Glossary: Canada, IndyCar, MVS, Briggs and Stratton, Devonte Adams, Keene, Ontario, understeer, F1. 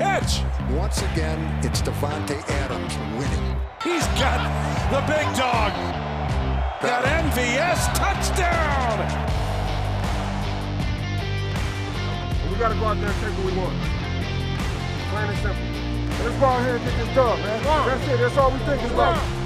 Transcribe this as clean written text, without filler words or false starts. catch. Once again, it's Devonte Adams winning. He's got the big dog. That MVS touchdown. We got to go out there and take what we want. Plain and simple. Let's go out here and get this done, man. That's it. That's all we think is about.